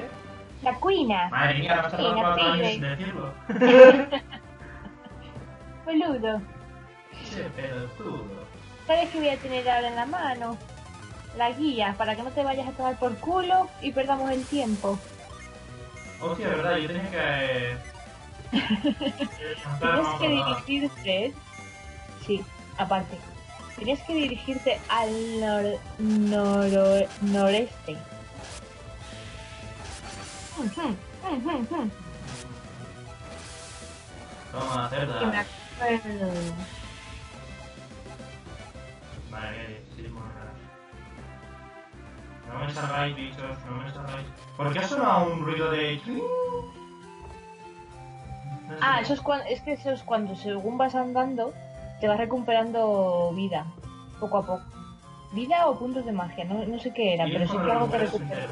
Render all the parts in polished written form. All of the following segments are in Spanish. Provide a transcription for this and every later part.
¿eh? La cuina. Madre mía, la vas a tomar 4 años de decirlo. Peludo. Che, peludo. ¿Sabes que voy a tener ahora en la mano? La guía, para que no te vayas a tomar por culo y perdamos el tiempo. Hostia, de verdad, yo tenía que... Tienes que dirigirte... Sí, aparte. Tienes que dirigirte al noreste. Toma, cerda. Vale, seguimos. No me salgáis, bichos, no me salgáis. ¿Por qué ha sonado un ruido de...? Ah, eso es cuando... Es que eso es cuando, según vas andando, te vas recuperando vida, poco a poco. Vida o puntos de magia, no sé qué era, pero sí que algo te recuperó.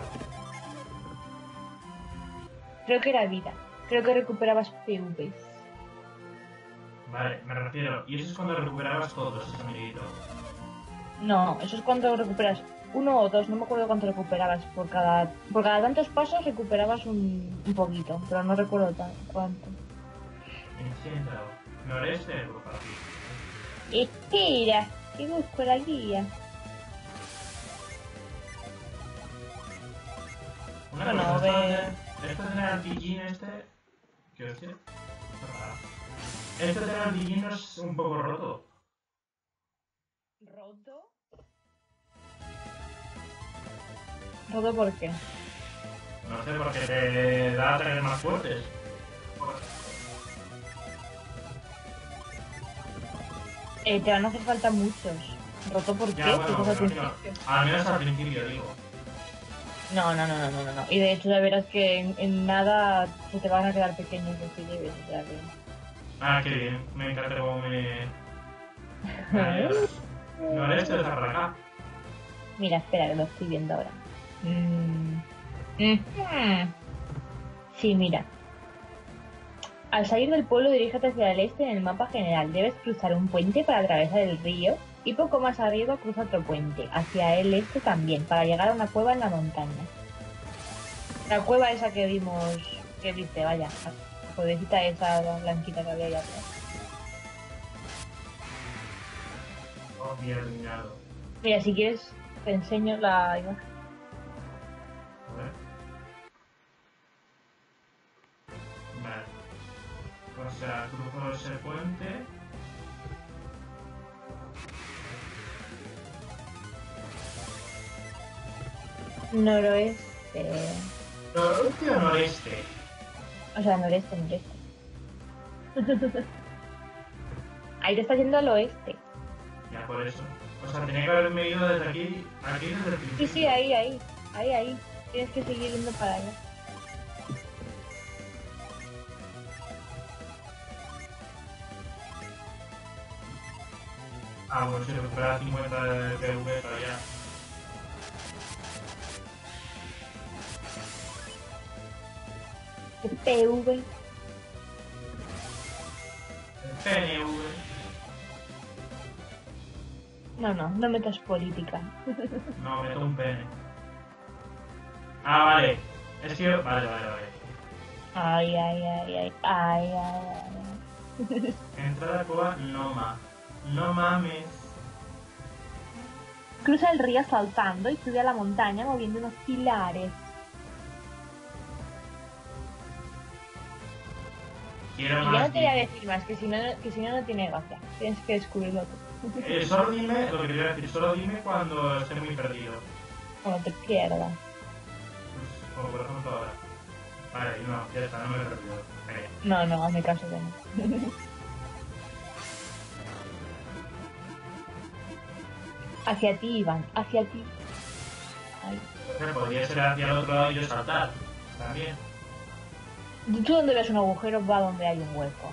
Creo que era vida. Creo que recuperabas PVs. Vale, me refiero. ¿Y eso es cuando recuperabas todos, amiguito? No, eso es cuando recuperas... 1 o 2, no me acuerdo cuánto recuperabas. Por cada tantos pasos recuperabas un poquito, pero no recuerdo cuánto. Entiendo. Noreste, por favor. Espera, que busco la guía. Bueno, a ver... Esto era el Djinn este... ¿Qué hostia? Esto era el Djinn es un poco roto. ¿Roto? ¿Roto por qué? No sé, porque te da ataques más fuertes. Te van a hacer falta muchos. ¿Roto por qué? Bueno, al menos al principio, digo. No. Y de hecho ya verás que en nada se te van a quedar pequeños los que lleves, o sea que... Ah, qué bien. Me encanta cómo me... No le eches a para acá. Mira, espera, que lo estoy viendo ahora. Sí, mira. Al salir del pueblo dirígete hacia el este en el mapa general. Debes cruzar un puente para atravesar el río y poco más arriba cruza otro puente, hacia el este también, para llegar a una cueva en la montaña. La cueva esa que vimos, que viste, vaya, la cuevecita esa blanquita que había allá atrás. Oh, mira, mirado. Mira, si quieres te enseño la imagen. O sea, cruzo ese puente. Noroeste. ¿Noroeste o noreste? O sea, noreste. Ahí te está yendo al oeste. Ya, por eso. O sea, tenía que haberme ido desde aquí, desde el principio. Sí, ahí. Tienes que seguir yendo para allá. Ah, bueno, si recuperas 50 PV para allá. El PV. El PNV. No metas política. No, meto un pene. Ah, vale. Es que... Vale. Ay. Entrada a Cuba, no más. No mames. Cruza el río saltando y sube a la montaña moviendo unos pilares. Quiero más. Y yo no te voy a decir más, que si no, no tiene gracia. Tienes que descubrirlo tú. Solo dime lo que te voy a decir, solo dime cuando esté muy perdido. Cuando te pierdas. Pues, como por ejemplo ahora. Vale, no, ya está, no me he perdido. Vale. No, hazme caso ya no. Hacia ti, Iván, hacia ti. Ahí. Podría ser hacia el otro lado y yo saltar. También. Tú donde ves un agujero va donde hay un hueco.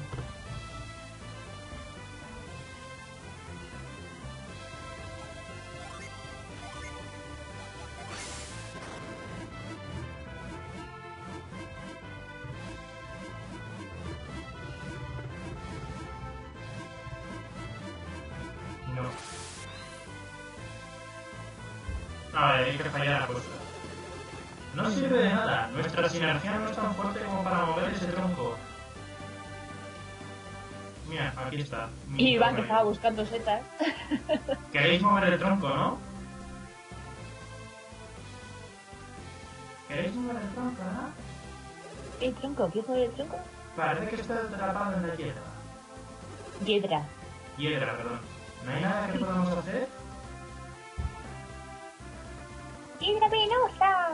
No No sirve de nada. Nuestra sinergia no es tan fuerte como para mover ese tronco. Mira, aquí está. Iván, que estaba buscando setas. Queréis mover el tronco, ¿no? ¿Queréis mover el tronco, no? ¿El tronco? ¿Quieres mover el tronco? Parece que está atrapado en la hiedra. Hiedra. Hiedra, perdón. ¿No hay nada que podamos hacer? ¡Hiedra penosa!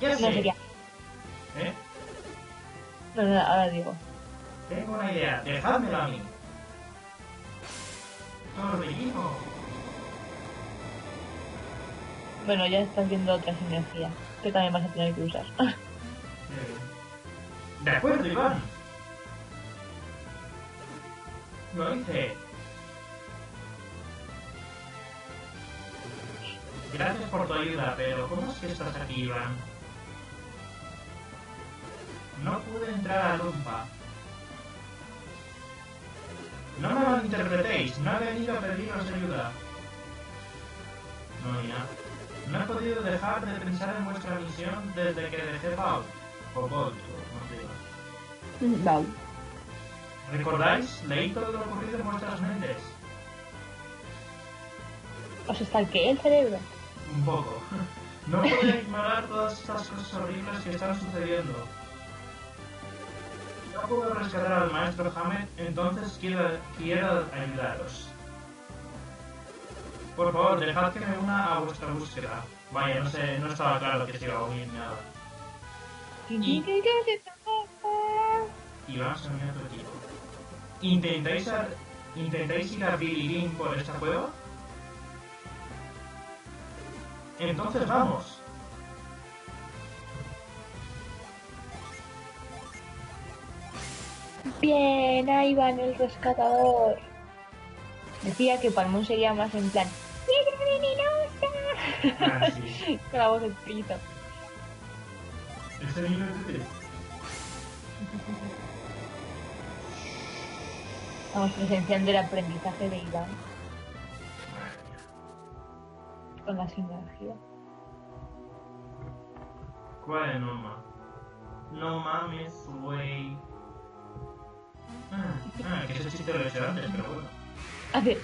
Ya sé. No sería. ¿Eh? No, no, ahora digo. Tengo una idea, dejádmelo a mí. Torbellino. Bueno, ya estás viendo otras energías que también vas a tener que usar. De acuerdo, Iván. Lo hice. Gracias por tu ayuda, pero ¿cómo es que estás aquí, Iván? No pude entrar a Lumpa. No me lo interpretéis, no he venido a pediros ayuda. No, mira. No he podido dejar de pensar en vuestra misión desde que dejé Baud. O Baud, no digo. Baud. ¿Recordáis? Leí todo lo ocurrido en vuestras mentes. ¿Os estalqué el cerebro? Un poco. No podía ignorar todas estas cosas horribles que están sucediendo. No puedo rescatar al maestro Hamed, entonces quiero ayudaros. Por favor, dejad que me una a vuestra búsqueda. Vaya, no sé, no estaba claro que se iba a unir nada. Y vamos a unir a tu equipo. ¿Intentáis ir a Bilibin por esta cueva? Entonces vamos. Bien, ahí van el rescatador. Decía que Palmón sería más en plan ¡Piedra venenosa! Ah, sí. Con la voz del pito. ¿Es el niño de Tete? Estamos presenciando el aprendizaje de Iván. Con la sinergia. ¿Cuál es Noma? No mames, güey. Que ese chiste lo he hecho antes, pero bueno. A ver,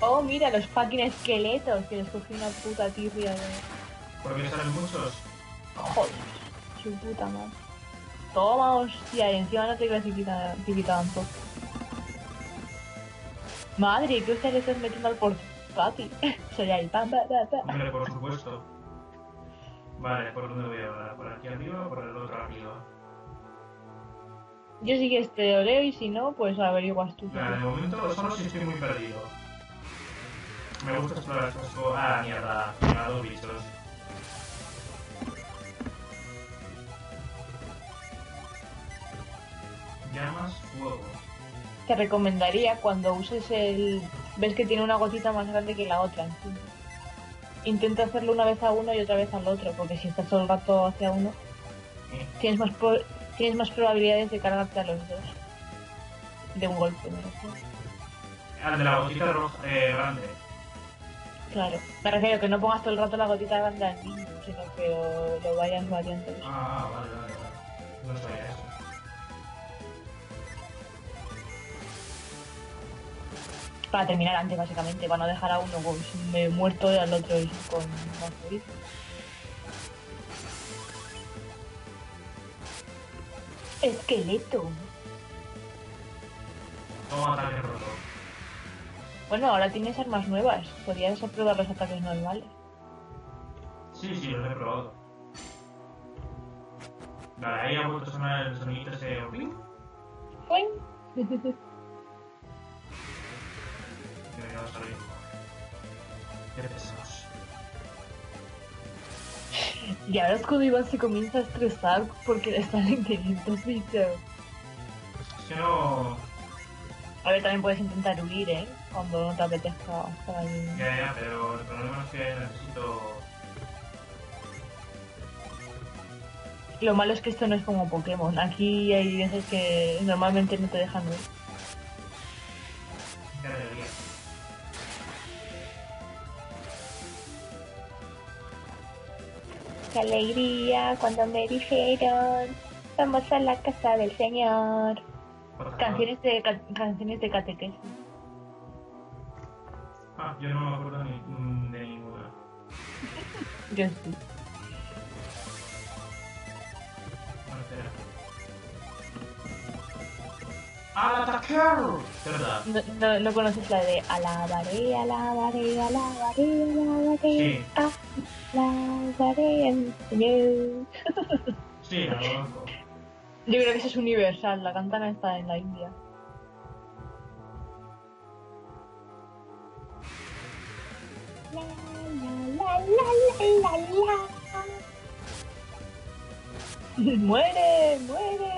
Oh, mira, los fucking esqueletos que les cogí una puta tirria de... ¿Por qué salen muchos? Joder, su puta madre. Toma, hostia, y encima no te clasificaban poco. Madre, ¿qué ustedes están metiendo al portátil? Sería el pan, Hombre, por supuesto. Vale, ¿por dónde voy ahora? ¿Por aquí arriba o por el otro arriba? Yo sí que este lo leo y si no, pues averiguas tú. Nah, de momento solo si estoy muy perdido. Me gusta explorar estas cosas. Ah, mierda, dos bichos. Llamas fuego. Te recomendaría cuando uses el... Ves que tiene una gotita más grande que la otra, en fin. Intenta hacerlo una vez a uno y otra vez al otro, porque si estás todo el rato hacia uno, tienes más probabilidades de cargarte a los dos. De un golpe, ¿no? Al de la gotita roja, grande. Claro. Me refiero que no pongas todo el rato la gotita grande al niño, sino que lo vayas variando. Ah, vale. No sabía eso. Para terminar antes, básicamente, van a dejar a uno con muerto y al otro con más feliz. Esqueleto. No, ataque roto. Bueno, ahora tienes armas nuevas. Podrías probar los ataques normales. Sí, los he probado. Vale, ahí ha vuelto a sonar el sonido ese. ¡Ping! ¡Ping! Qué pesados. Y ahora es cuando Iván se comienza a estresar porque le salen 500 bichos. No. A ver, también puedes intentar huir, ¿eh? Cuando no te apetezca estar ahí. Ya, pero el problema es que necesito... Lo malo es que esto no es como Pokémon. Aquí hay veces que normalmente no te dejan huir. qué alegría cuando me dijeron vamos a la casa del Señor. Canciones de catequesis. Ah, yo no me acuerdo de ninguna. Yo sí. ¡Al atacar! ¿Verdad? No conoces la de alabaré, alabaré, alabaré, alabaré, alabaré al Señor. Sí, la conozco. Yo creo que eso es universal, la cantan está en la India. La, la, la, la, la, la. ¡Muere, muere!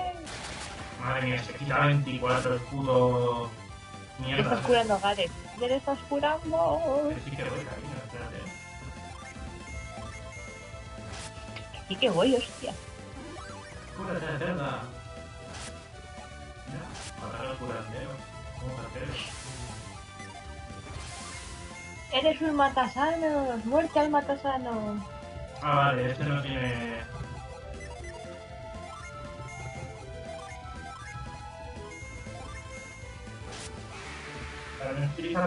Madre mía, se quita 24 escudos. Mierda. Estás curando, Gareth. Ya le estás curando. Pero sí que voy, cariño, espérate. Sí que voy, hostia. Cúrate, cerda. Mira, matar al curandero. ¿Cómo hacer? Eres un matasano. Muerte al matasano. Ah, vale, este no tiene. No utiliza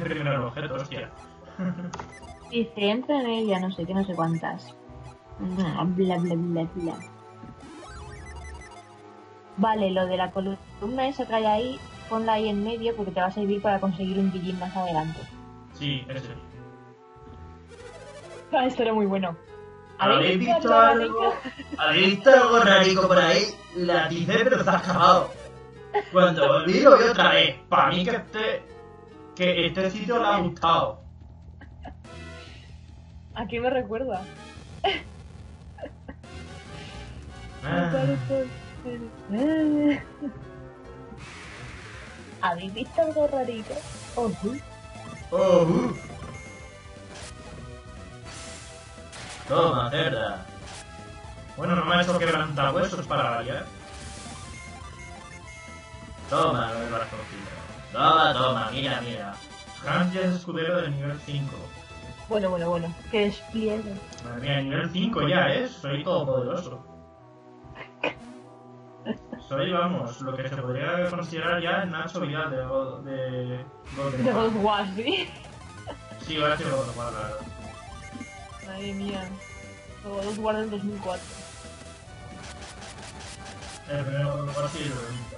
primero el objeto, hostia. Y se entra en ella, no sé qué, no sé cuántas. Bla, bla, bla, bla. Vale, lo de la columna esa que hay ahí, ponla ahí en medio porque te va a servir para conseguir un Djinn más adelante. Sí, eso. Ah, esto era muy bueno. ¿Habéis visto algo? ¿Habéis visto algo rarico por ahí? La dice, pero está acabado. Cuando volví lo vi otra vez. Para mí que este sitio le ha gustado. ¿A quién me recuerda? ¿Habéis visto algo rarito? Oh, oh, toma, cerda. Bueno, no me ha hecho quebrantahuesos para variar. Toma, lo del cogido. Toma, mira, mira. Hans ya es escudero del nivel 5. Bueno, que despliegue. Madre mía, el nivel 5 ya es. Soy todopoderoso. Soy, vamos, lo que se podría considerar ya el Nacho Vidal de Golden Sun. De Golden Sun, ¿sí? Sí, ahora sí, Golden Sun, la verdad. Madre mía. Golden Sun del 2004. El primero Golden Sun sí lo he.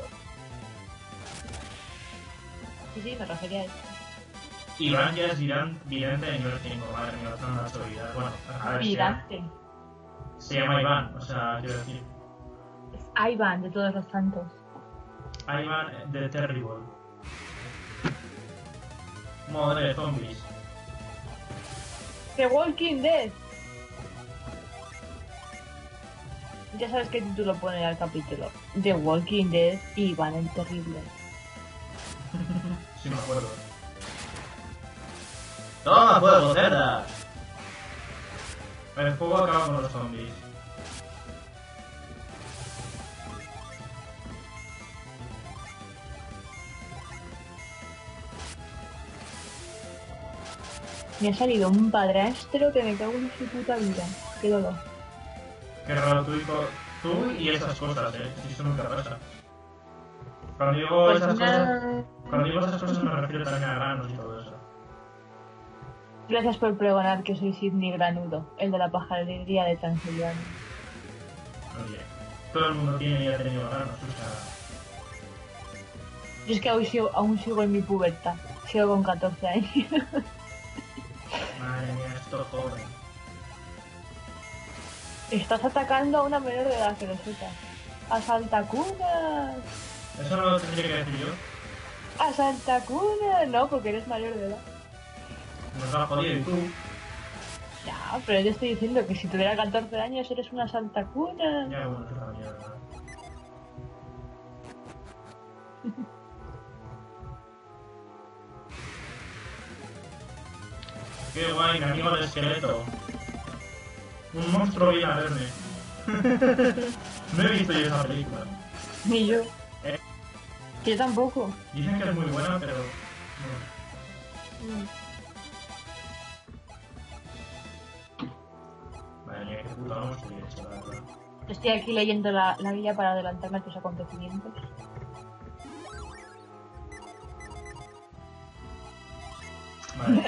Sí, me refería a eso. Iván ya es vidente de nivel 5, madre mía, no la seguridad. Bueno, a ver. Vidente. Se llama Iván, o sea, quiero decir. Es Ivan de todos los santos. Ivan el Terrible. Madre de zombies. The Walking Dead. Ya sabes qué título poner al capítulo. The Walking Dead y Ivan el Terrible. Sí, me acuerdo. ¡Toma fuego, cerda! El fuego acaba con los zombies. Me ha salido un padrastro que me cago en su puta vida. Qué dolor. Qué raro tú, hijo. Tú y esas cosas, si eso nunca pasa. Cuando digo pues esas cosas... Cuando digo esas cosas me refiero también a granos y todo eso. Gracias por pregonar que soy Sidney Granudo, el de la pajalería de Transilvania. Oye, todo el mundo tiene y ha tenido granos, o sea... Yo es que aún sigo en mi pubertad, sigo con 14 años. Madre mía, esto es joven. Estás atacando a una menor de edad que resulta. ¡Asaltacunas! Eso no lo tendría que decir yo. ¡A Santa Cuna! No, porque eres mayor de edad. Nos has jodido, ¿y tú? No, pero yo estoy diciendo que si tuviera 14 años eres una Santa Cuna. Ya, bueno, es una mierda. Qué guay, mi amigo del esqueleto. Un monstruo viene a verme. No he visto yo esa película. Ni yo. Yo tampoco. Dicen que es muy buena, pero... No. Madre mía, qué puto no sé qué es, la verdad. Estoy aquí leyendo la guía para adelantarme a tus acontecimientos. Vale.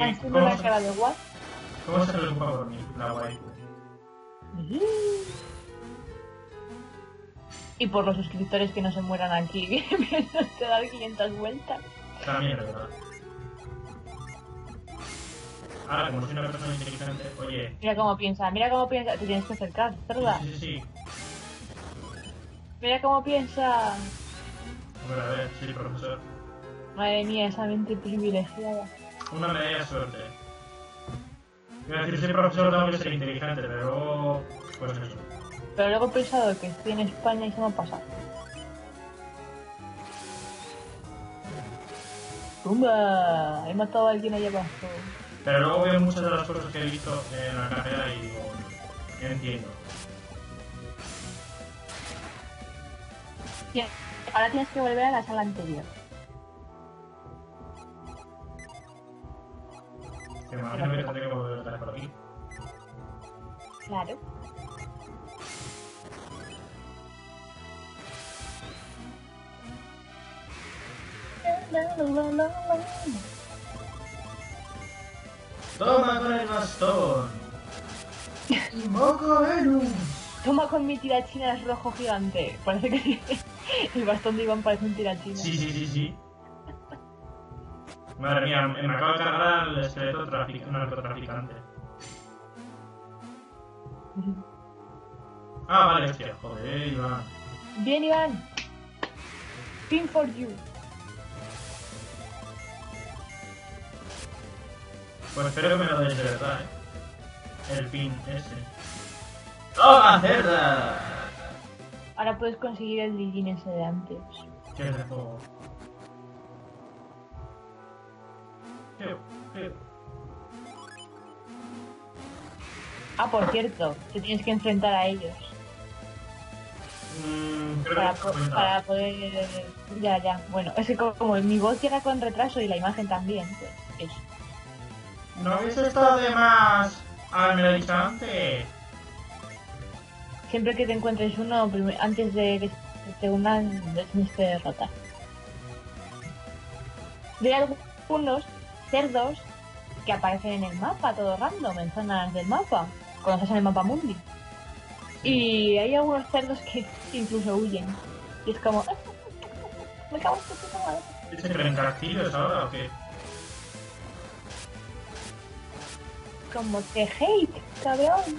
¿Has tenido la cara de guay? ¿Cómo se preocupa por mí, la guay? Y por los suscriptores que no se mueran aquí, que te dan 500 vueltas. También, ¿verdad? Ahora, como soy una persona inteligente, oye... Mira cómo piensa, te tienes que acercar, ¿verdad? Sí. Mira cómo piensa... Hombre, a ver, sí, profesor. Madre mía, esa mente privilegiada. Una medalla de suerte. Quiero decir, soy profesor, tengo que ser inteligente, pero luego... pues eso. Pero luego he pensado que estoy en España y se me ha pasado. ¡Tumba! He matado a alguien allá abajo. Pero luego veo muchas de las cosas que he visto en la carrera y digo, no entiendo. Bien, ahora tienes que volver a la sala anterior. Me imagino que tendré que volver a estar por aquí. Claro. Toma con el bastón. Y moco Venus. Toma con mi tirachinas rojo gigante. Parece que el bastón de Iván parece un tirachinas. Sí. Madre mía, me acabo de cargar el esqueleto narcotraficante. Ah, vale, hostia, joder, Iván. Bien, Iván. Pin for you. Pues espero que me lo deis de verdad, ¿eh? El pin ese. ¡Toma, cerda! Ahora puedes conseguir el Djinn ese de antes. ¡Qué de fuego! ¡Qué! Ah, por cierto, te tienes que enfrentar a ellos. Para poder... Ya. Bueno, es que como mi voz llega con retraso y la imagen también, pues eso. ¿No habéis estado de más al antes? Siempre que te encuentres uno, antes de que te unan, tienes que derrotar. De algunos cerdos que aparecen en el mapa, todo random, en zonas del mapa, cuando estás en el mapa mundi. Y hay algunos cerdos que incluso huyen. Y es como... me cago en tu puta madre. ¿En castillos ahora o qué? Como te hate, cabrón.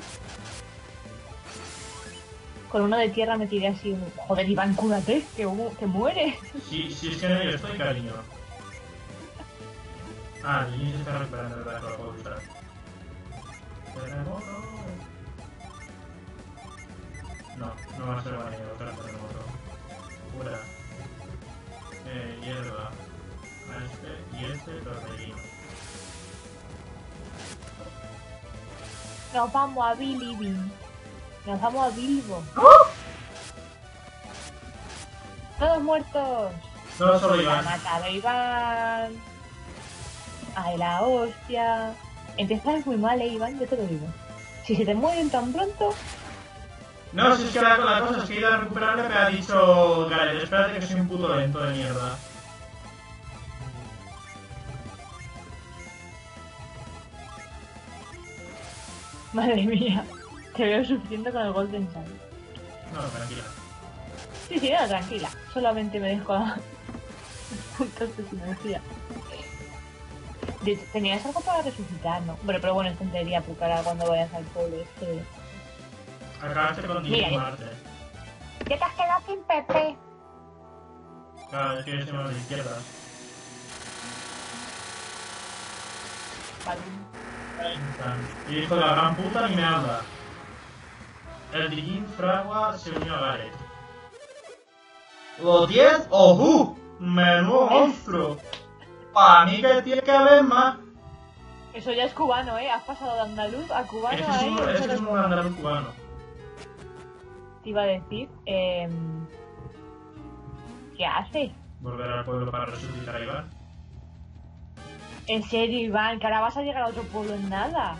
Con uno de tierra me tiré así, joder, Iván, cúrate, que mueres. Sí, es que no estoy, cariño. Ah, el niño se está recuperando, ¿verdad? No lo puedo usar. ¿Terremoto? No va a ser baño, otra terremoto. Pura. Hierba. A este y este, torbellino. Nos vamos a Bilibin. Nos vamos a Bilbo. ¡Oh! Todos muertos. No solo Iván. La matado a Iván. Ay, la hostia. Empiezas muy mal, Iván, yo te lo digo. Si se te mueren tan pronto... No, si es que la cosa es que he ido a recuperarme, me ha dicho... Gareth, espérate que soy un puto lento de mierda. Madre mía, te veo sufriendo con el Golden Sun. No, tranquila. Sí, no, tranquila. Solamente me dejo a... puntos de sinergia. De hecho, tenías algo para resucitar, ¿no? Pero bueno, es tontería, porque ahora cuando vayas al pueblo este... Acabaste con Djinn Marte. ¿Qué te has quedado sin Pepe? Claro, es que yo soy más de izquierda. Vale. Y hijo de la gran puta ni me habla. El Djinn Fragua se unió a Gareth. Los 10 ojú, menudo monstruo. Para mí que tiene que haber más. Eso ya es cubano, has pasado de andaluz a cubano. Este es un andaluz cubano. Te iba a decir, ¿qué haces? Volver al pueblo para resucitar a Iván. En serio, Iván, que ahora vas a llegar a otro pueblo en nada.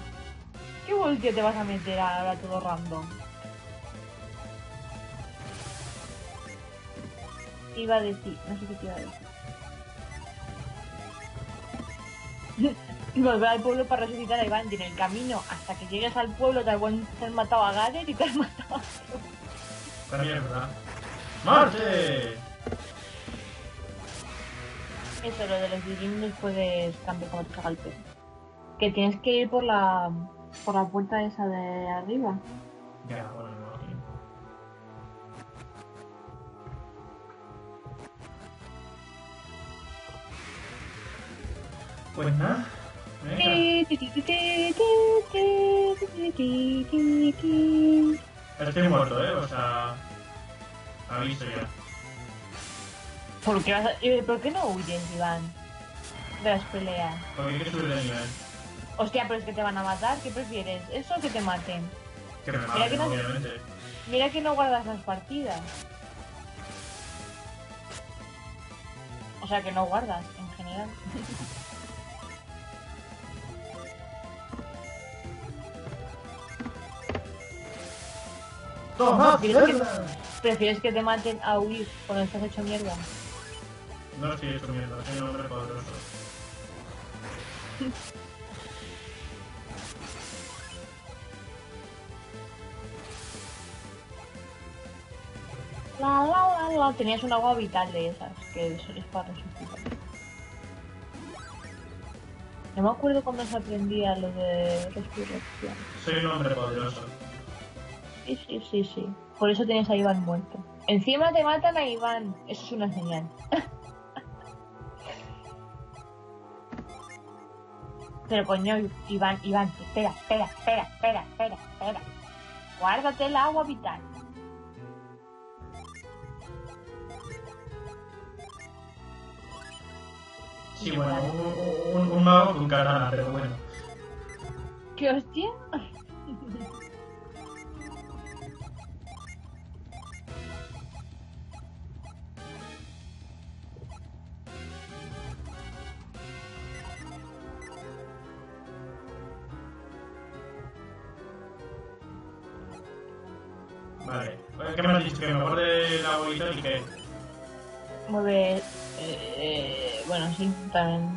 ¿Qué voltio te vas a meter ahora todo random? Iba a decir, no sé qué te iba a decir. Y volver al pueblo para resucitar a Iván, y en el camino hasta que llegues al pueblo te han matado a Gareth y te han matado a tú. Mierda. ¡Marte! Eso, lo de los Djinn después de cambiar como te caga el pelo. Que tienes que ir por la puerta esa de arriba. Ya, bueno, no. Pues nada. Estoy muerto, o sea... Aviso ya. ¿Por qué no huyes, Iván? De las peleas. Porque hay que subir de nivel. Hostia, pero es que te van a matar, ¿qué prefieres? ¿Eso o que te maten? Que me maten, obviamente. Mira que no guardas las partidas. O sea, que no guardas, en general. Toma, ¿prefieres que te maten a huir cuando estás hecho mierda? No estoy hecho mierda, soy un hombre poderoso. Tenías un agua vital de esas, que eso es para resucitar. No me acuerdo cuando se aprendía lo de resurrección. Soy un hombre poderoso. Sí. Por eso tienes a Iván muerto. Encima te matan a Iván. Eso es una señal. Pero coño, Iván, espera. Guárdate el agua vital. Sí, bueno, un mago con katana, pero bueno. ¿Qué hostia? Vale, ¿qué me has dicho? ¿Que me guarde la bolita y qué? Mueve... bueno, sí, también...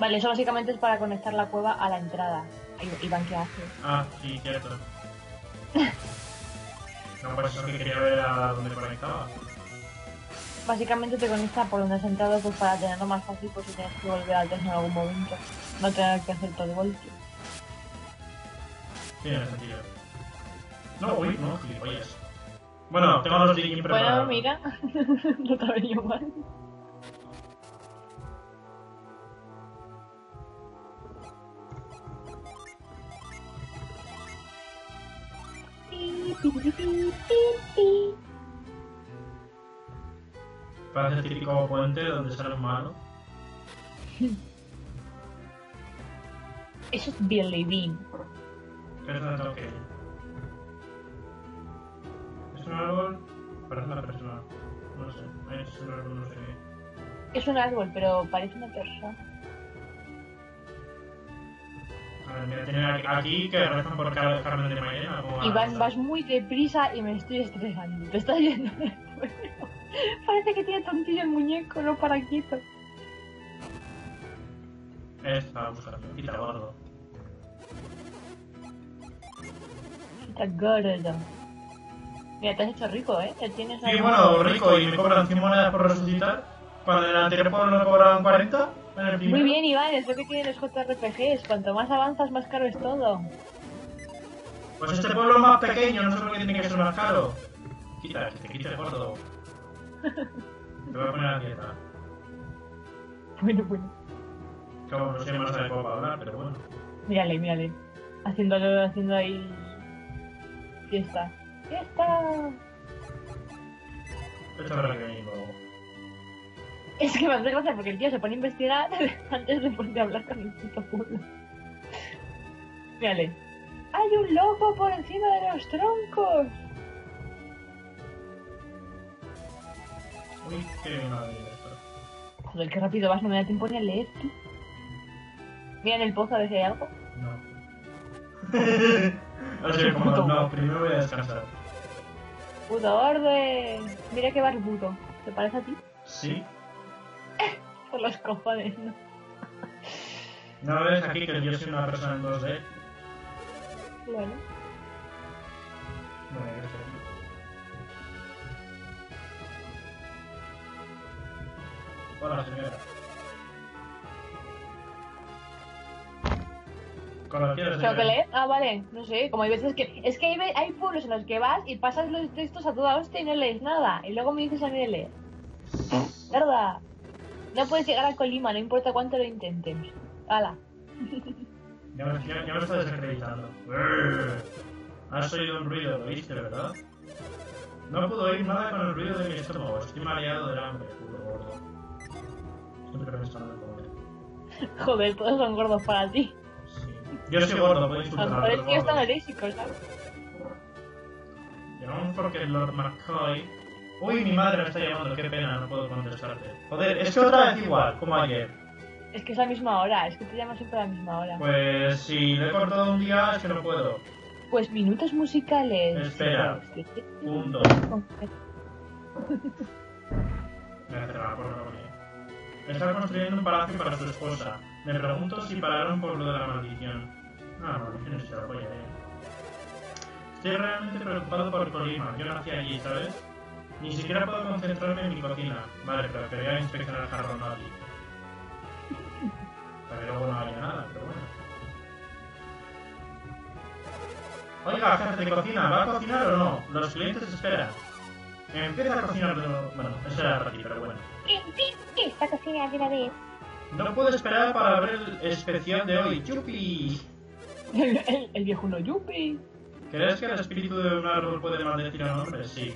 Vale, eso básicamente es para conectar la cueva a la entrada. Iván, ¿qué hace? Ah, sí, cierto. No, pues eso que quería ver a dónde conectaba. Básicamente te conecta por donde has entrado, pues para tenerlo más fácil, pues si tienes que volver al test en algún momento. No tener que hacer todo el voltio. Tiene sentido. No, uy, no, gilipollas. Bueno, tengo los Djinn preparados. Bueno, mira, no te habría mal. Parece el típico puente donde sale un malo. Eso es Bilibin. Pero no tengo que ir. Es un árbol, parece una persona. No sé, es un árbol, no sé. Es un árbol, pero parece una persona. A ver, voy a tener aquí que rezan por Carmen de Mairena. Iván, vas muy deprisa y me estoy estresando. Te estás yendo del pueblo. Parece que tiene tontillo el muñeco, no para quito. Esta, buscando. Quita gordo. Quita gordo. Mira, te has hecho rico, ¿eh? ¿Tienes algo? Sí, bueno, rico, y me cobran 100 monedas por resucitar. Cuando en el anterior pueblo me cobraban 40. En el primero. Muy bien, Iván, es lo que tienen los JRPGs. Cuanto más avanzas, más caro es todo. Pues este pueblo es más pequeño, no sé por qué tiene que ser más caro. Quita, que te quite el gordo. Te voy a poner a dieta. Bueno. Como no sé más de cómo para hablar, pero bueno. Mírale. Haciendo ahí... fiesta. ¡Ya está! Esto habrá que venir luego. Es que me hace gracia porque el tío se pone a investigar antes de poder hablar con el puto pueblo. Mírale. ¡Hay un lobo por encima de los troncos! Uy, qué madre. Joder, qué rápido vas, no me da tiempo ni a leer, tío. Mira en el pozo a ver si hay algo. No. Oye, como no, primero voy a descansar. Puto orden. Mira qué barbudo. ¿Te parece a ti? Sí. Por los cojones, ¿no? ¿No ves aquí que yo soy una persona en 2D? Bueno. Bueno, yo sé. Hola, señora. ¿Chocolate? Ah, vale, no sé, como hay veces que... Es que hay pueblos en los que vas y pasas los textos a toda hostia y no lees nada. Y luego me dices a mí de leer. Verdad. No puedes llegar a Kolima, no importa cuánto lo intenten. Hala. Ya me está desacreditando. Has oído un ruido, lo oíste, ¿verdad? No puedo oír nada con el ruido de mi estómago. Estoy mareado del hambre, puto gordo. Siempre me está dando comer. Joder, todos son gordos para ti. Yo soy gordo, puedo insultar. A lo mejor es que están alérgicos, ¿sabes? Llamamos porque Lord McCoy... Uy, mi madre me está llamando, qué pena, no puedo contestarte. Joder, es que otra vez igual, como ayer. Es que es la misma hora, es que te llamas siempre a la misma hora. Pues si le he cortado un día, es que no puedo. Pues minutos musicales. Espera. Un, dos. Me ha cerrado por la comida. Está construyendo un palacio para su esposa. Me pregunto si pararon por lo de la maldición. Ah, maldición es que la polla, Estoy realmente preocupado por Kolima. Yo nací allí, ¿sabes? Ni siquiera puedo concentrarme en mi cocina. Vale, pero que voy a inspeccionar el jarrón allí. Para que luego no haya nada, pero bueno. Oiga, gente de cocina, ¿va a cocinar o no? Los clientes esperan. Empieza a cocinar de nuevo. Bueno, eso era para ti, pero bueno. ¿Qué? Esta cocina de una vez. No puedo esperar para ver el especial de hoy. ¡Yupi! El viejo no, ¡yupi! ¿Crees que el espíritu de un árbol puede maldecir a un hombre? Sí.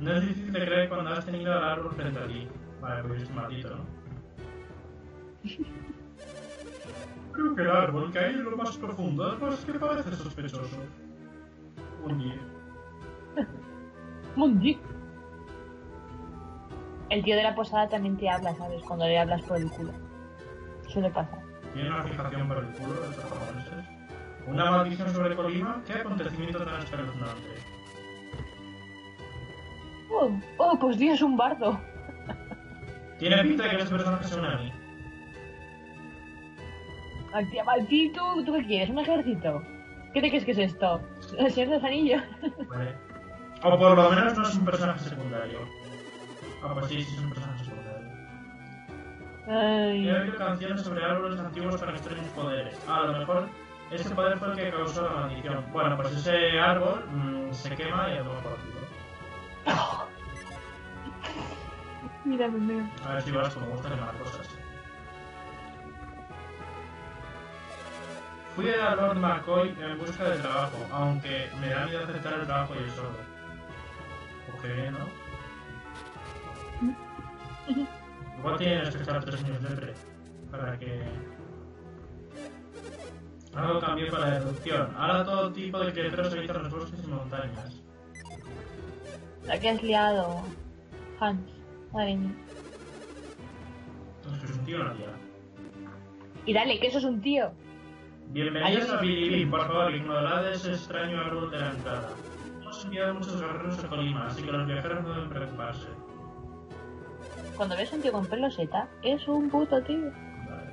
No es difícil de creer cuando has tenido al árbol frente a ti. Vale, pues es un maldito, ¿no? Creo que el árbol que hay en lo más profundo es más que parece sospechoso. Mundi. Mundi. El tío de la posada también te habla, ¿sabes? Cuando le hablas por el culo. Suele pasar. ¿Tiene una fijación por el culo de estos japoneses? ¿Una maldición sobre Kolima? ¿Qué acontecimiento tan espeluznante? Oh, pues Dios, un bardo. Tiene pinta de que los personajes son a mí. Maldito, ¿tú qué quieres? ¿Un ejército? ¿Qué te crees que es esto? ¿El Señor de los Anillos? Vale. O por lo menos no es un personaje secundario. Ah, pues sí, sí, son personas secundarias. He oído canciones sobre árboles antiguos para extraños poderes. Ah, a lo mejor ese poder fue el que causó la maldición. Bueno, pues ese árbol se quema y a lo mejor lo Mira, mira. A ver si vas como gusta quemar cosas. Fui a Lord McCoy en busca de trabajo, aunque me da miedo aceptar el trabajo yo solo. Pues qué bien, ¿no? Igual tienes que estar 3 años de pre para que... Algo cambió para la deducción. Ahora todo tipo de criaturas habitan los bosques y montañas. La que has liado, Hans. Madre mía. ¿Eso es un tío o una tía? Y dale, que eso es un tío. Bienvenidos a Bilibin, por favor, ignorad ese extraño árbol de la entrada. Hemos enviado muchos guerreros a Kolima, así que los viajeros no deben preocuparse. Cuando ves un tío con peloseta, es un puto tío. Vale.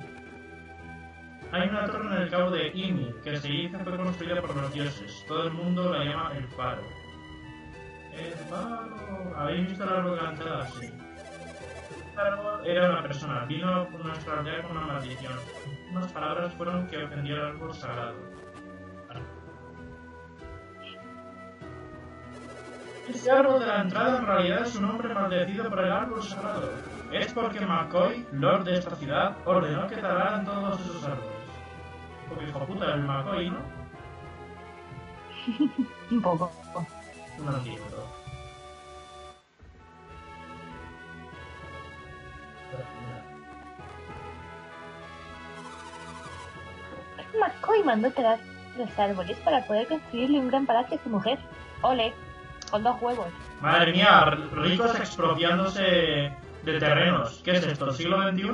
Hay una torre en el cabo de Imil, que se hizo fue construida por los dioses. Todo el mundo la llama el faro. El faro... ¿Habéis visto el árbol de la entrada? Sí. El árbol era una persona. Vino por nuestra aldea con una maldición. Unas palabras fueron que ofendió el árbol sagrado. Vale. Este árbol de la entrada en realidad es un hombre maldecido por el árbol sagrado. Es porque McCoy, lord de esta ciudad, ordenó que talaran todos esos árboles. Porque hijo puta, el McCoy, ¿no? Un poco. Un maldito. McCoy mandó talar los árboles para poder construirle un gran palacio a su mujer. Ole. Con 2 huevos. Madre mía, ricos expropiándose de terrenos. ¿Qué es esto, siglo XXI?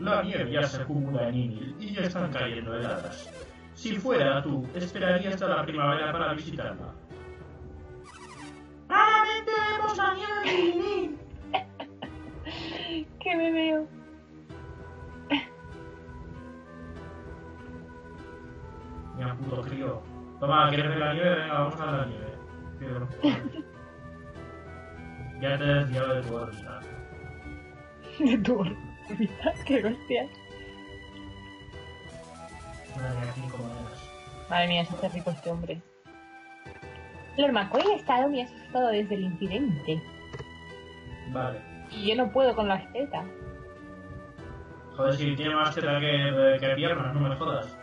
La nieve ya se acumula en Imil y ya están cayendo heladas. Si fuera tú, esperaría hasta la primavera para visitarla. ¡Raramente vemos la nieve de Imil! ¡Que me veo! Mira, puto crío. Toma, ¿quieres ver la nieve? Venga, vamos a la nieve. Pero, ya te he desviado de tu órbita. ¿De tu órbita? ¡Qué hostias! Madre mía, qué cómodas. Madre mía, se hace rico este hombre. Lord McCoy ha estado muy asustado desde el incidente. Vale. Y yo no puedo con las tetas. Joder, si tiene más teta que piernas, no me jodas.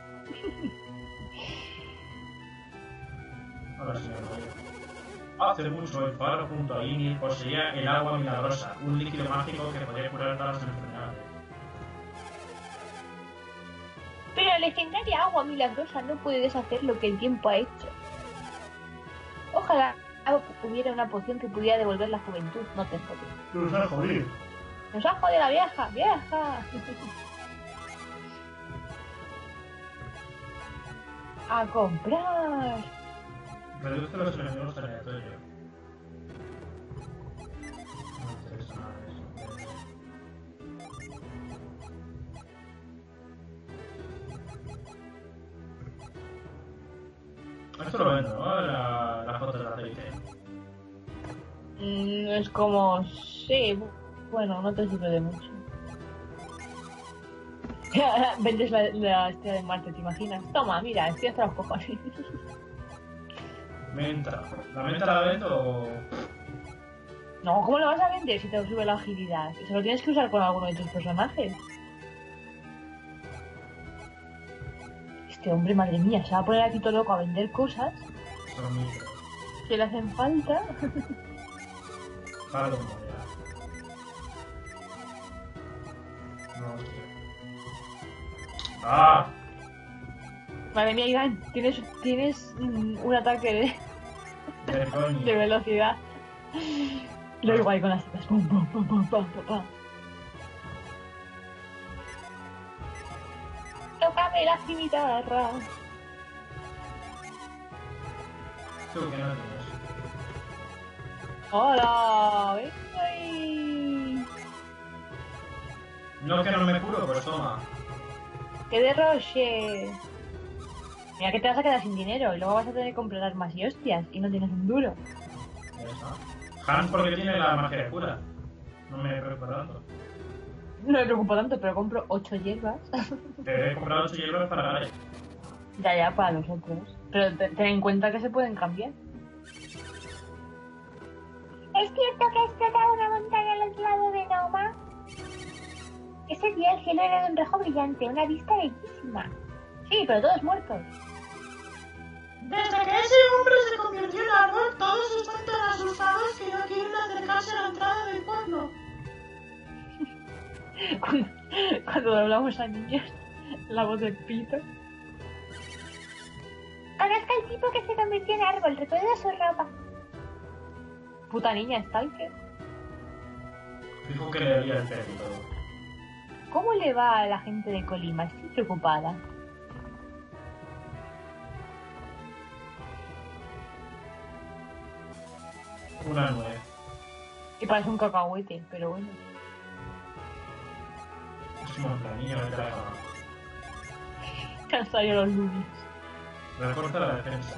Ahora sí me voy. Hace mucho el faro junto a Inis poseía el agua milagrosa, un líquido mágico que podía curar todas las enfermedades. Pero la legendaria agua milagrosa no puede deshacer lo que el tiempo ha hecho. Ojalá hubiera una poción que pudiera devolver la juventud, no te jodes. ¡Nos ha jodido! ¡Nos ha jodido la vieja! ¡Vieja! ¡A comprar! Reduce los enemigos aleatorios. No interesa nada de eso. Esto lo vendo, ¿no? La foto de aceite. Es como... sí... bueno, no te sirve de mucho. Vendes la estrella de Marte, ¿te imaginas? Toma, mira, estoy hasta los cojones. Menta. ¿La menta la vendo o...? No, ¿cómo la vas a vender si te sube la agilidad? Se lo tienes que usar con alguno de tus personajes. Este hombre, madre mía, se va a poner aquí todo loco a vender cosas. Son micros. Que le hacen falta. Palo, ya. No, tío. ¡Ah! Madre mía, Iván, tienes un ataque de velocidad. Lo igual con las tetas. ¡Pum, pum, pum, pum, pum, pum, pum! ¡Tócame la cimitarra! Tú que no tienes. ¡Hola! ¡Venga ahí! No, que no me curo, pues toma. ¡Qué derroche! Mira que te vas a quedar sin dinero y luego vas a tener que comprar armas y hostias y no tienes un duro. Hans porque tiene la magia de cura. No me preocupa tanto. No me preocupa tanto, pero compro 8 hierbas. Te he comprado 8 hierbas para Gareth. Ya, para los otros. Pero ten en cuenta que se pueden cambiar. ¿Es cierto que has tratado una montaña al otro lado de Naoma? Ese día el cielo era de un rojo brillante, una vista bellísima. Sí, pero todos muertos. Desde que ese hombre se convirtió en árbol, todos están tan asustados que no quieren acercarse a la entrada del pueblo. Cuando hablamos a niños, la voz del pito. Conozca al tipo que se convirtió en árbol, recuerda su ropa. Puta niña, Stalker. Dijo que le había entendido. ¿Cómo le va a la gente de Kolima? Estoy preocupada. Una 9. Y parece un cacahuete, pero bueno. Es como la niña de la cama. Cansario los lunes. Recorta la defensa.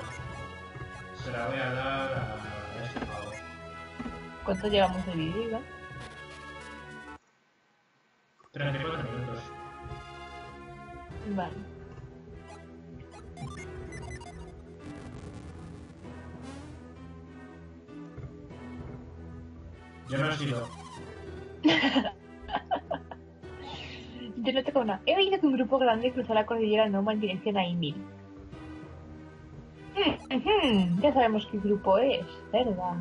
Se la voy a dar a este pavo. ¿Cuánto llevamos de vídeo? 34 minutos. Vale. Yo no he sido. Yo no tengo nada. He oído que un grupo grande cruzó la cordillera Noma en dirección a Imil. Ya sabemos qué grupo es, ¿verdad?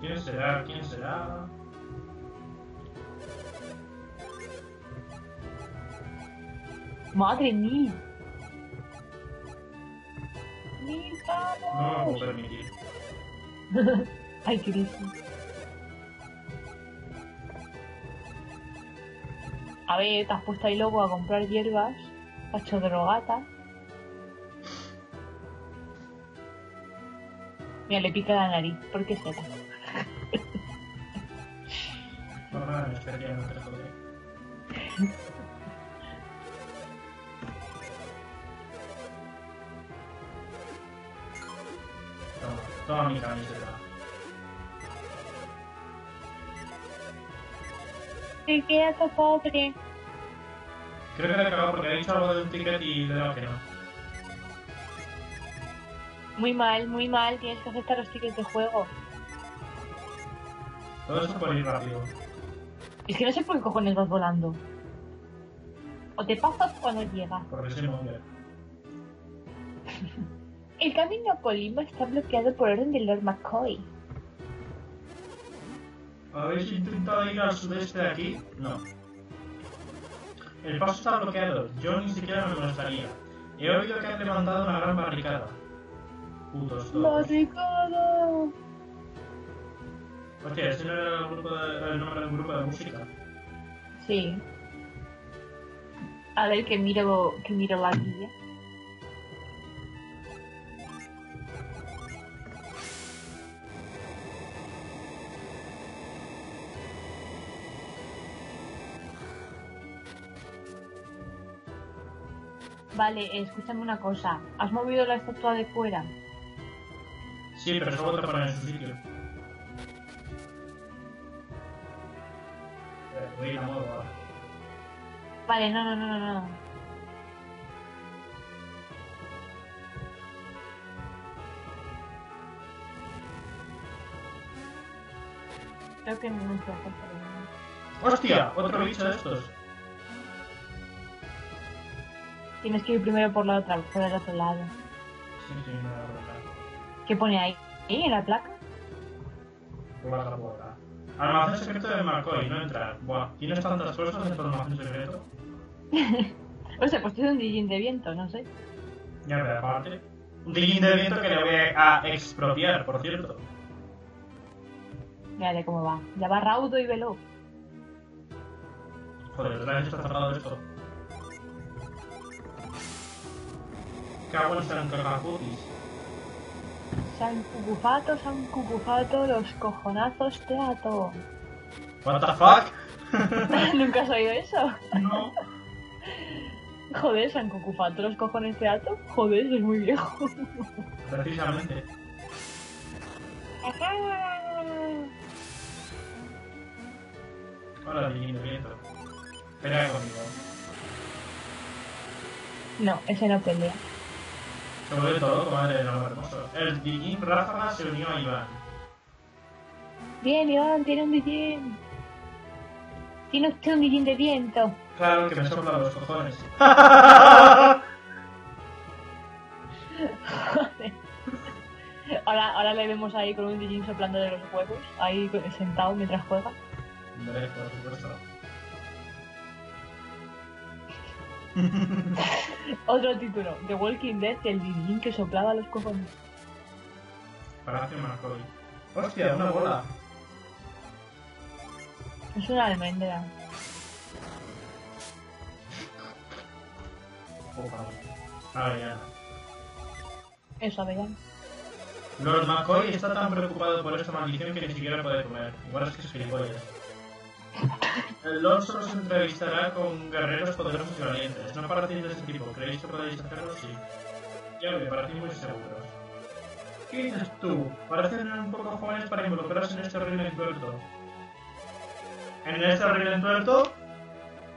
¿Quién será? ¿Quién será? ¡Madre mía! ¡Mi padre! No lo puedo permitir. Ay, Cristo. A ver, te has puesto ahí loco a comprar hierbas, has hecho drogata. Mira, le pica la nariz, ¿por qué seca? No, espera que no te joderé. Toma mi camiseta. Te queda tu pobre. Creo que te he acabado porque he dicho algo de un ticket y le he dado que no. Muy mal, tienes que aceptar los tickets de juego. Todo eso por ir rápido. Es que no sé por qué cojones vas volando. O te pasas o no llegas. Porque soy mujer. El camino a Kolima está bloqueado por orden de Lord McCoy. ¿Habéis intentado ir al sudeste de aquí? No. El paso está bloqueado, yo ni siquiera me molestaría. He oído que han levantado una gran barricada. Putos todos. ¡Barricada! Hostia, ¿ese no era el nombre del grupo de música? Sí. A ver que miro la guía. Vale, escúchame una cosa. ¿Has movido la estatua de fuera? Sí, pero se va a tapar en su sitio. Voy a ir a modo ahora. Vale, no. Creo que no se va a tapar. ¡Hostia! Otro bicho de estos. Tienes que ir primero por la otra, por el otro lado. Sí, no la placa. ¿Qué pone ahí? ¿En la placa? Placa, placa. Almacén secreto de McCoy, no entrar. Buah, ¿tienes tantas cosas en tu almacén secreto? O sea, pues tiene un Djinn de viento, no sé. Ya, pero aparte. Un Djinn de viento que le voy a expropiar, por cierto. Mírale cómo va. Ya va raudo y veloz. Joder, ¿otra vez está cerrado esto? Cago en San Cacaputis. San Cucufato, los cojonazos te ato. What the fuck? ¿Nunca has oído eso? No. Joder, San Cucufato, los cojones te ato. Joder, eso es muy viejo. Precisamente. Hola, niño, viento. Pelea conmigo. No, ese no pelea. Sobre todo, madre de lo hermoso. El Djinn Ráfaga se unió a Iván. Bien, Iván, tiene un Djinn. Tiene usted un Djinn de viento. Claro, que me sopla los cojones. Joder. Ahora le vemos ahí con un Djinn soplando de los huevos, ahí sentado mientras juega. Hombre, por supuesto. Otro título, The Walking Dead, el Bilibin que soplaba los cojones. Palacio McCoy. ¡Hostia, una bola! Es una almendra. Avellana. Eso, avellana. Lord McCoy está tan preocupado por esta maldición que ni siquiera puede comer. Igual es que es gilipollas. El Lord solo se entrevistará con guerreros poderosos y valientes. No partidos de ese tipo. ¿Creéis que podéis hacerlo? Sí. Ya lo que parecéis muy seguros. ¿Qué dices tú? Parecen un poco jóvenes para involucrarse en este reino entuerto. En este reino entuerto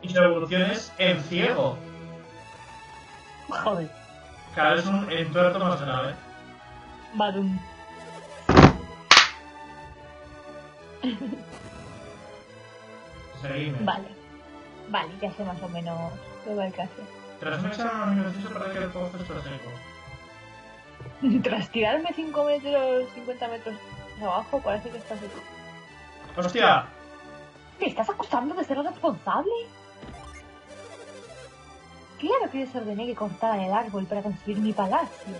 y su evolución es en ciego. Joder. Cada vez un entuerto más grave. Badum. Seguime. Vale, ya sé más o menos qué va el caso. Tras un examen minucioso para que el pozo seco. Tras tirarme 50 metros abajo, parece que está seco. ¡Hostia! ¿Me estás acusando de ser responsable? Claro que desordené que cortaran el árbol para construir mi palacio.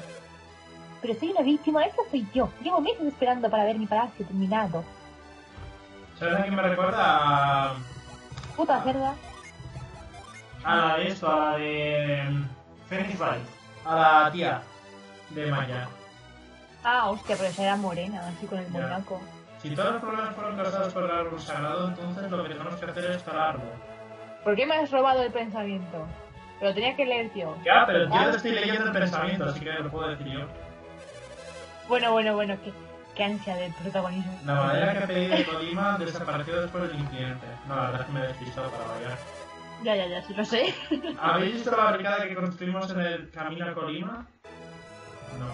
Pero soy una víctima, esa soy yo. Llevo meses esperando para ver mi palacio terminado. ¿Sabes a quién me recuerda? Puta cerda. a la de esto, a la de Phoenix Wright, a la tía de Maya. Ah, hostia, pero esa era morena, así con el monaco. Si todos los problemas fueron causados por el árbol sagrado, entonces lo que tenemos que hacer es talarlo. ¿Por qué me has robado el pensamiento? Pero tenía que leer, tío. Ya, pero yo te estoy leyendo el pensamiento, así que lo puedo decir yo. Bueno, qué ansia de protagonismo. La madera que pedí de Kolima desapareció después del incidente. No, la verdad es que me he despistado para variar. Ya, sí lo sé. ¿Habéis visto la barricada que construimos en el camino a Kolima? No.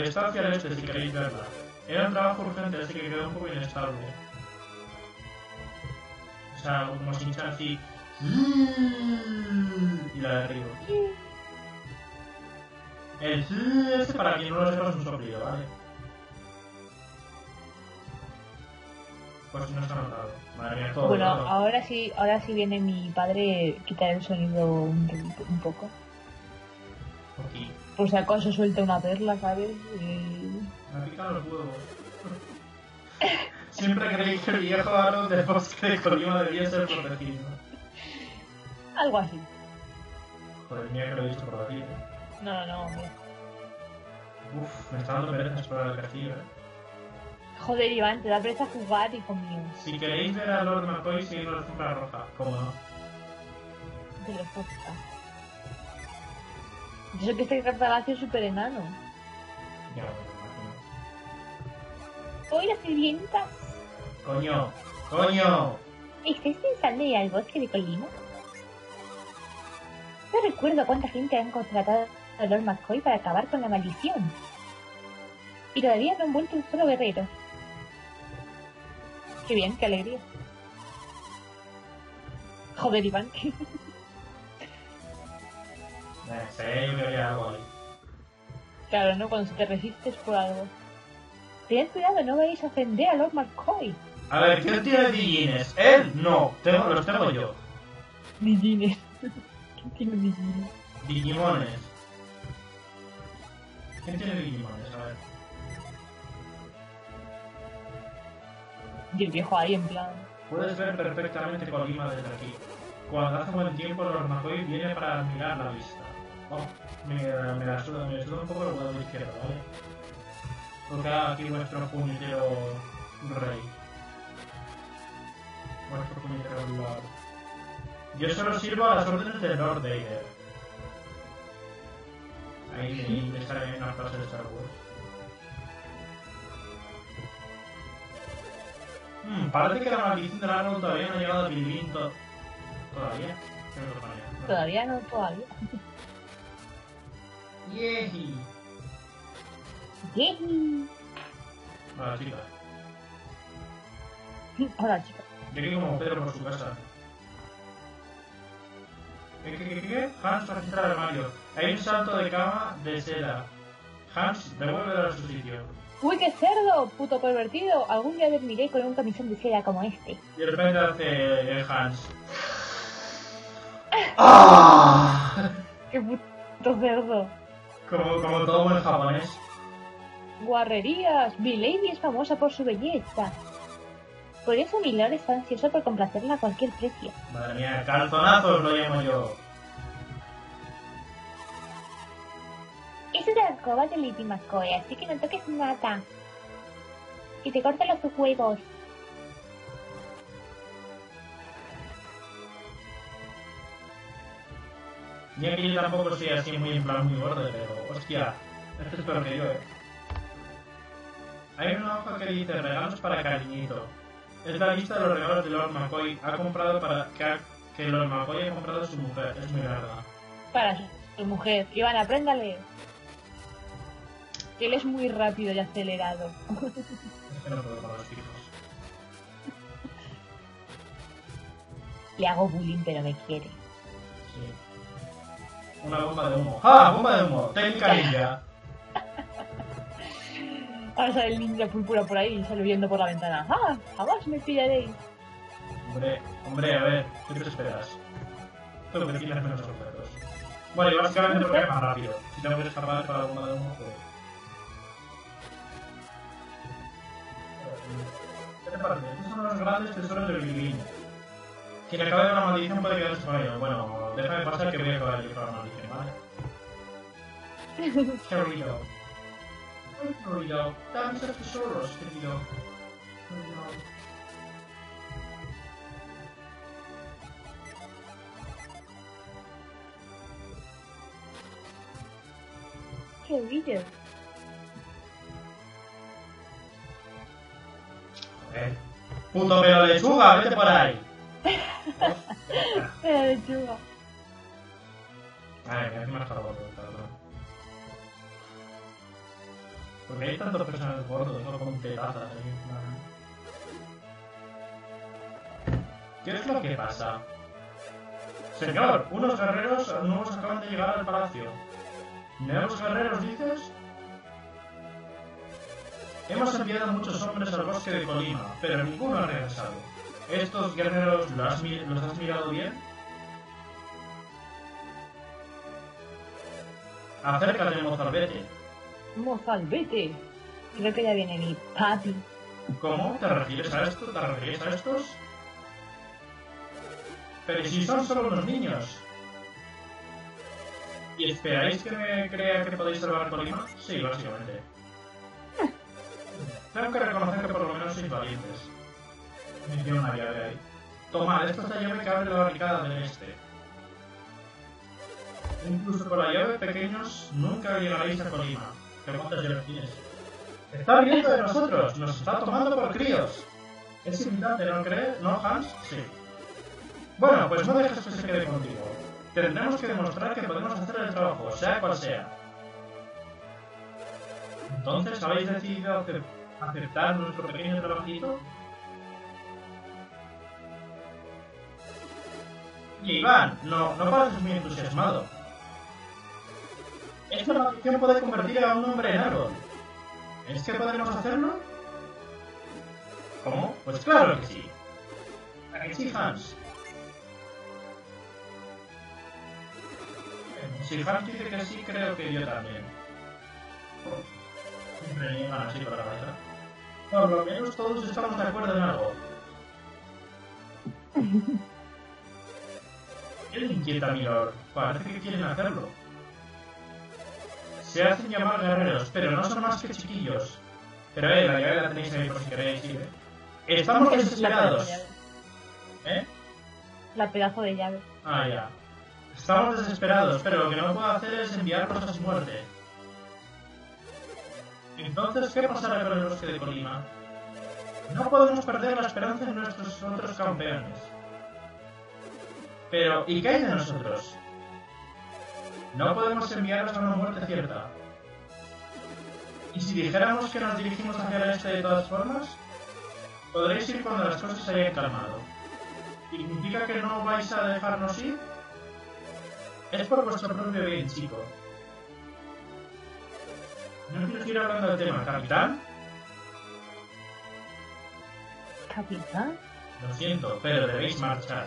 Está hacia el este, si queréis verla. Era un trabajo urgente, así que quedó un poco inestable. O sea, como se hincha así... Y la derribo. El este, para quien no lo sepa, es un soplido, ¿vale? Pues no está notado. Madre mía, todo. Bueno, todo. Ahora sí viene mi padre, quitar el sonido un poco. ¿Por qué? Por si acaso suelta una perla, ¿sabes? Me ha picado los huevos. Siempre creí que el viejo árbol del bosque de Kolima debía ser protegido. Algo así. Joder, mira que lo he visto por aquí. No, hombre. Uf, me está dando pereza explorar el castillo, Joder, Iván, te da pereza jugar, hijo mío. Si queréis ver a Lord McCoy, seguid la alfombra roja. ¿Cómo no? De los podcasts. Yo sé que este cartalacio es súper enano. Ya, bueno, imagino. ¡Uy, la sirvienta! ¡Coño! ¿Estáis pensando ir al bosque de Kolima? No recuerdo cuánta gente han contratado a Lord McCoy para acabar con la maldición. Y todavía no han vuelto un solo guerrero. Qué bien, qué alegría. Joder, Iván. Yo me voy a algo ahí. Claro, ¿no? Cuando te resistes por algo. Tened cuidado, no vais a ofender a Lord McCoy. A ver, ¿quién tiene Djinnes? Él no, los tengo yo. Djinnes. ¿Quién tiene Djinnes? Digimones. ¿Quién tiene Digimones? A ver. Y el viejo ahí, en plan... Puedes ver perfectamente Kolima desde aquí. Cuando hace buen tiempo, Lord McCoy viene para admirar la vista. Me la suda un poco el lado izquierdo, ¿vale? Toca aquí vuestro puñetero rey. Vuestro puñetero lord. Yo solo sirvo a las órdenes de Lord Vader. Ahí me sale una frase de Star Wars. Parece que la maldición del árbol todavía no ha llegado a Bilibin. ¿Todavía? No. Todavía no. ¡Yehi! ¡Yehi! Hola, chica. Llegué como Pedro por su casa. ¿Qué? Hans registra el armario. Hay un salto de cama de seda. Hans, devuélvelo a su sitio. ¡Uy, qué cerdo, puto pervertido! Algún día dormiré con un camisón de seda como este. Y de repente hace el Hans. ¡Ah! ¡Qué puto cerdo! Como todo buen japonés. ¡Guarrerías! Mi lady es famosa por su belleza. Por eso mi lord está ansioso por complacerla a cualquier precio. Madre mía, calzonazos lo llamo yo. Esa es la alcoba de Lady McCoy, así que no toques nada. Que te corten los huevos. Ya que yo tampoco soy así muy en plan muy gordo, pero... Hostia, esto es peor que yo, Hay una hoja que dice regalos para cariñito. Es la lista de los regalos de Lord McCoy que Lord McCoy ha comprado a su mujer. Es muy larga. Para su mujer. Iván, apréndale. Él es muy rápido y acelerado. Es que no puedo con los hijos. Le hago bullying, pero me quiere. Sí. Una bomba de humo. ¡Ah! ¡Bomba de humo! ¡Técnica ninja! Ahora sale el ninja púrpura por ahí y sale viendo por la ventana. ¡Ah! ¡Jamás me pillaréis! Hombre, a ver, ¿qué te esperas? Tú que tienes menos objetos. Bueno, y básicamente porque es más rápido. Si tengo que escapar para la bomba de humo, pues... ¿Qué te parece? Estos son los grandes tesoros de Bilibin. Si le acaba de una maldición puede quedarse con ello. Bueno, déjame pasar que voy a acabar yo con la maldición, ¿vale? ¡Qué ruido! ¡Qué ruido! ¡Dame esos tesoros, querido! ¡Qué ruido! ¡Puto pelo de lechuga! ¡Vete por ahí! Pelo de lechuga. Vale, me has acabado de preguntar, ¿no? ¿Por qué hay tantas personas gordos solo con tetazas ahí? ¿Qué es lo que pasa? Señor, unos guerreros nuevos acaban de llegar al palacio. ¿Nuevos guerreros, dices? Hemos enviado muchos hombres al bosque de Kolima, pero ninguno ha regresado. ¿Estos guerreros los has mirado bien? Acércate, mozalbete. Mozalbete. Creo que ya viene mi papi. ¿Cómo? ¿Te refieres a esto? ¿Te refieres a estos? Pero si son solo unos niños. ¿Y esperáis que me crea que podéis salvar Kolima? Sí, básicamente. Tengo que reconocer que por lo menos sois valientes. Me dio una llave ahí. Tomad, esta es la llave que abre la barricada del este. Incluso con la llave, pequeños, nunca llegaréis a Kolima. ¿Pero cuántas llaves tienes? ¡Está riendo de nosotros! ¡Nos está tomando por críos! Es inquietante, ¿no crees? ¿No, Hans? Sí. Bueno, pues no dejes que se quede contigo. Tendremos que demostrar que podemos hacer el trabajo, sea cual sea. ¿Entonces habéis decidido aceptar nuestro pequeño trabajito? Iván, no pareces muy entusiasmado. Esta maldición puede convertir a un hombre en árbol. ¿Es que podremos hacerlo? ¿Cómo? Pues claro que sí. ¿A que sí, Hans? Si Hans dice que sí, creo que yo también. Siempre llegan así para la verdad. Por lo menos todos estamos de acuerdo en algo. ¿Qué les inquieta, Milord? Parece que quieren hacerlo. Se hacen llamar guerreros, pero no son más que chiquillos. Pero la llave la tenéis ahí por si queréis ir. Estamos desesperados. ¿Eh? La pedazo de llave. Ah, ya. Estamos desesperados, pero lo que no puedo hacer es enviarlos a su muerte. Entonces, ¿qué pasará con el bosque de Kolima? No podemos perder la esperanza en nuestros otros campeones. Pero, ¿y qué hay de nosotros? No podemos enviarlos a una muerte cierta. ¿Y si dijéramos que nos dirigimos hacia el este de todas formas? Podréis ir cuando las cosas se hayan calmado. ¿Significa que no vais a dejarnos ir? Es por vuestro propio bien, chico. No quiero seguir hablando del tema, ¿capitán? ¿Capitán? Lo siento, pero debéis marchar.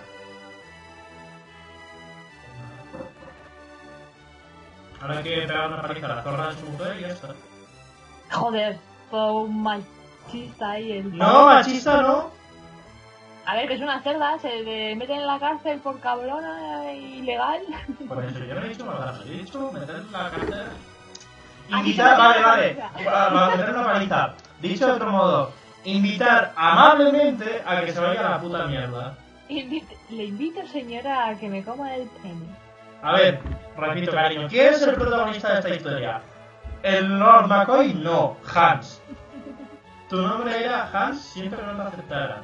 Ahora hay que pegar una paliza a la zorra de su mujer y ya está. Joder, todo un machista ahí el... ¡No, machista no! A ver, que es una cerda, se le meten en la cárcel por cabrona ilegal. Por eso yo no he dicho matarlos, yo he dicho meter en la cárcel... Invitar, vale, meter una paliza. Dicho de otro modo, invitar amablemente a que se vaya a la puta mierda. Le invito, señora, a que me coma el pene. A ver, repito, cariño, ¿quién es el protagonista de esta historia? El Lord McCoy, no, Hans. Tu nombre era Hans, siempre no lo aceptaran.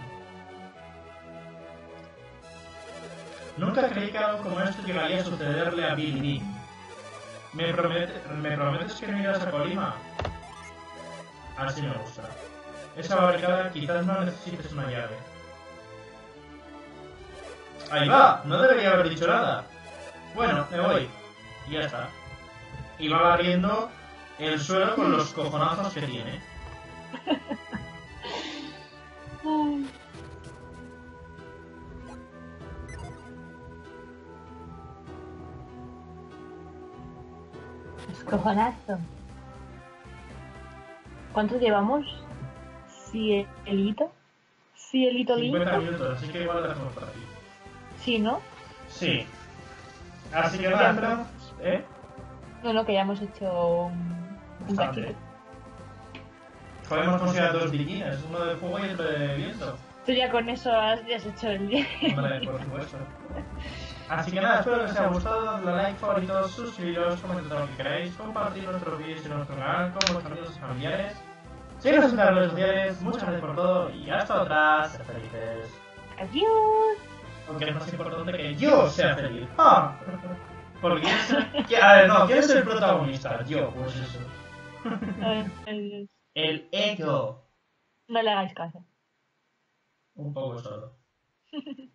Nunca creí que algo como esto llegaría a sucederle a Bilibin. ¿Me prometes que no irás a Kolima? Así me gusta. Esa barricada quizás no necesites una llave. ¡Ahí va! No debería haber dicho nada. Bueno, me voy. Y ya está. Y va barriendo el suelo con los cojonazos que tiene. Cojonazo. ¿Cuánto llevamos? ¿Cielito? ¿Cielito lindo? 50 minutos, así que igual lo hacemos para ti. Sí, ¿no? Sí. Así que nada, esperamos. ¿Eh? No, no, que ya hemos hecho un casquito. Podemos considerar dos bikinis, uno de fuego y otro de viento. Tú ya con eso ya has hecho el día. Vale, por supuesto. Así que nada, espero que os haya gustado, dadle like, favoritos, suscribiros, comentad lo que queráis, compartir nuestros vídeos y nuestro canal con vuestros amigos y familiares. Síguenos en las redes sociales, muchas gracias por todo y hasta otra, sed felices. Adiós. Aunque es más importante que yo sea feliz. ¡Ah! Porque a ver, no, ¿quién es el protagonista? Yo, pues eso. El ego. No le hagáis caso. Un poco solo.